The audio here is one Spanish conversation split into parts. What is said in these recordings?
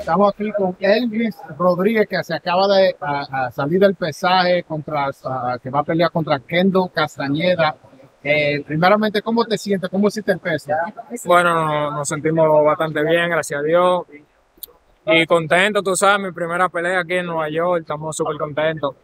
Estamos aquí con Elvis Rodríguez, que se acaba de salir del pesaje, que va a pelear contra Kendo Castañeda. Primeramente, ¿cómo te sientes? ¿Cómo hiciste el peso? Bueno, nos sentimos bastante bien, gracias a Dios. Y contento, tú sabes, mi primera pelea aquí en Nueva York, estamos súper contentos.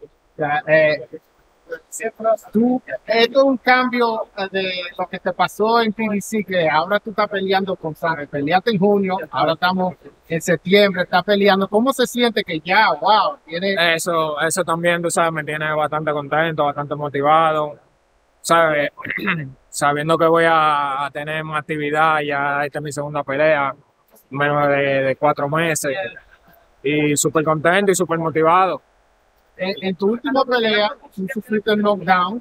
Esto es un cambio de lo que te pasó en TDC, que ahora tú estás peleando con Sanders. Peleaste en junio, ahora estamos en septiembre, estás peleando. ¿Cómo se siente que ya, wow? Eso también, tú sabes, me tiene bastante contento, bastante motivado. ¿Sabes? Sabiendo que voy a tener más actividad, ya esta es mi segunda pelea, menos de 4 meses. Y súper contento y súper motivado. En tu última pelea, tú sufriste el knockdown.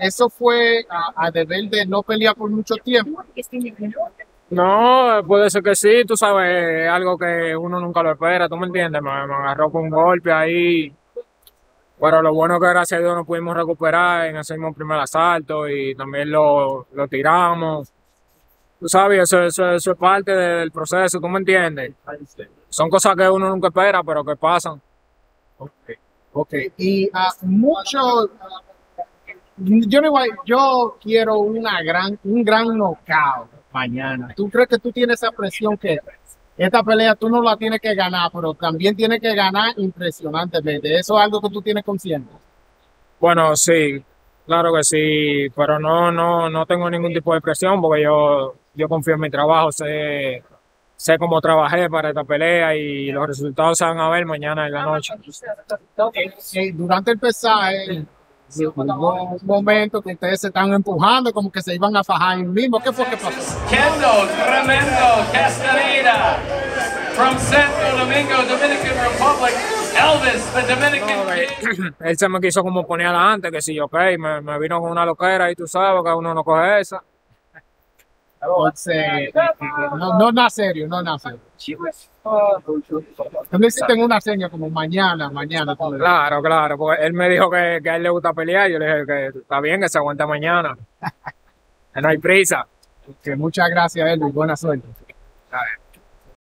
¿Eso fue a deber de no pelear por mucho tiempo? No, puede ser que sí, tú sabes, algo que uno nunca lo espera, ¿tú me entiendes? Me agarró con un golpe ahí. Pero lo bueno que gracias a Dios nos pudimos recuperar en ese mismo primer asalto y también lo tiramos. Tú sabes, eso es parte del proceso, ¿tú me entiendes? Son cosas que uno nunca espera, pero que pasan. Okay. Y yo quiero un gran knockout mañana. ¿Tú crees que tú tienes esa presión que esta pelea tú no la tienes que ganar, pero también tienes que ganar impresionantemente? ¿Eso es algo que tú tienes consciente? Bueno, sí, claro que sí, pero no tengo ningún tipo de presión porque yo confío en mi trabajo, sé cómo trabajé para esta pelea y los resultados se van a ver mañana en la noche. Durante el pesaje, hubo un momento que ustedes se están empujando, como que se iban a fajar en mismo. ¿Qué fue que pasó? Kendo, tremendo, Castañeda, from Santo Domingo, Dominican Republic, Elvis, the Dominican. Él se me quiso como poner adelante, que sí, ok, me vino con una loquera y tú sabes que uno no coge esa. No, no es serio, no es serio. También existen una seña como mañana. Claro, porque él me dijo que a él le gusta pelear. Yo le dije que está bien, que se aguanta mañana. No hay prisa. Muchas gracias, Elvis. Buena suerte.